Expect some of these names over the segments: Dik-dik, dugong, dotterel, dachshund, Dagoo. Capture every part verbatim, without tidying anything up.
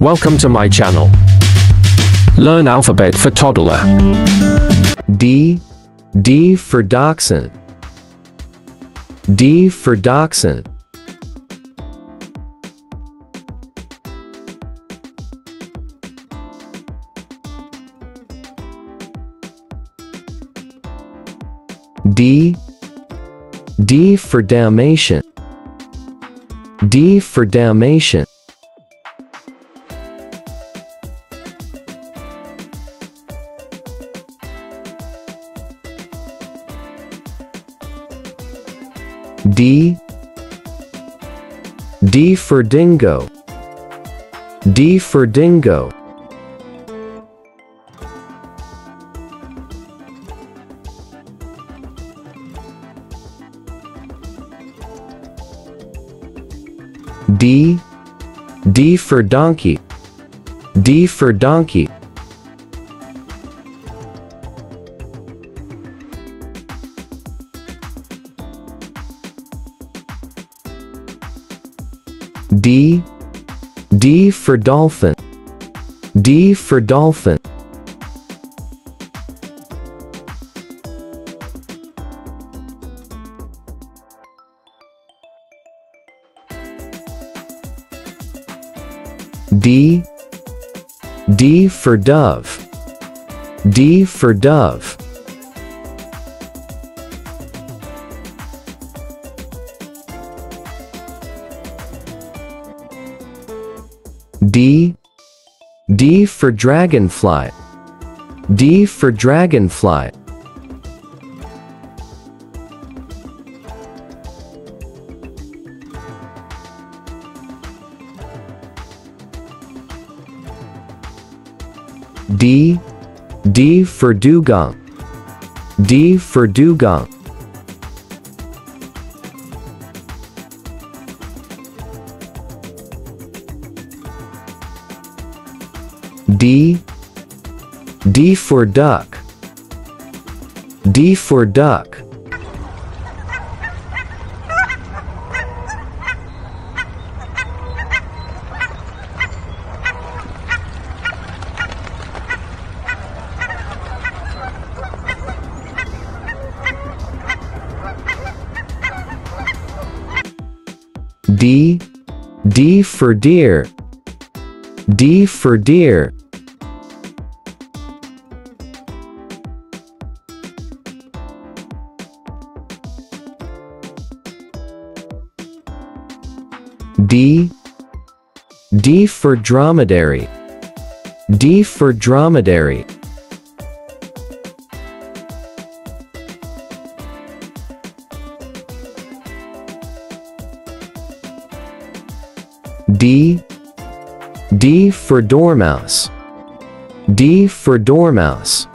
Welcome to my channel. Learn alphabet for toddler. D. D for dachshund. D for dachshund. D. D for Dalmatian. D for Dalmatian. D. D for dingo. D for dingo. D. D for donkey. D for donkey. D. D for dolphin. D for dolphin. D. D for dove. D for dove. D. D for dragonfly. D for dragonfly. D. D for dugong. D for dugong. D. D for duck. D for duck. D. D for deer. D for deer. D. D for dromedary. D for dromedary. D. D for dormouse. D for dormouse.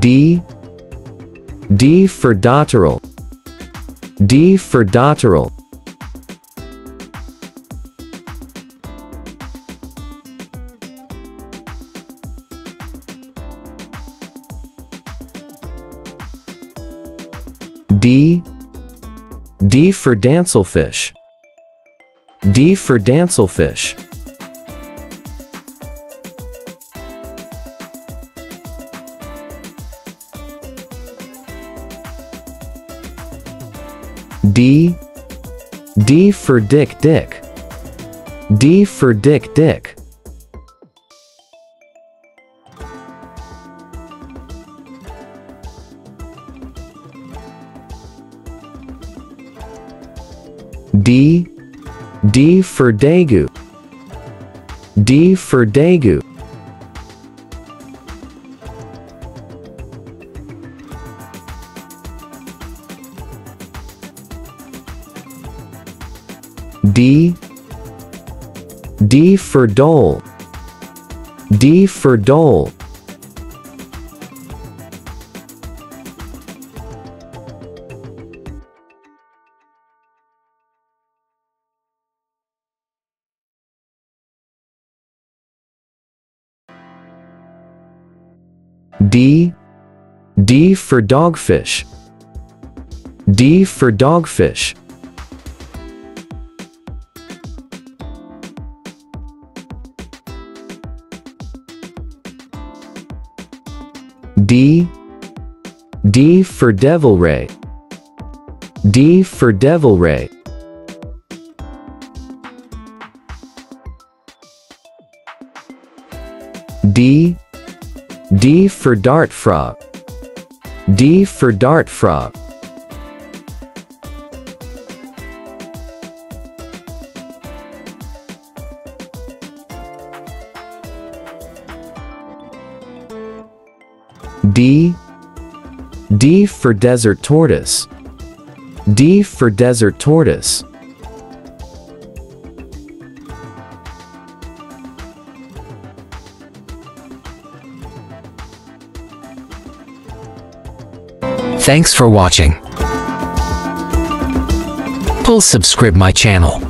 D. D for dotterel. D for dotterel. D. D for dancelfish. D for dancelfish. D. D for Dik-dik. D for Dik-dik. D. D for Dagoo. D for Dagoo. D. D for dole. D for dole. D. D for dogfish. D for dogfish. D. D for devilry. D for devilry. D. D for dart frog. D for dart frog. D. D for desert tortoise. D for desert tortoise. Thanks for watching. Please subscribe my channel.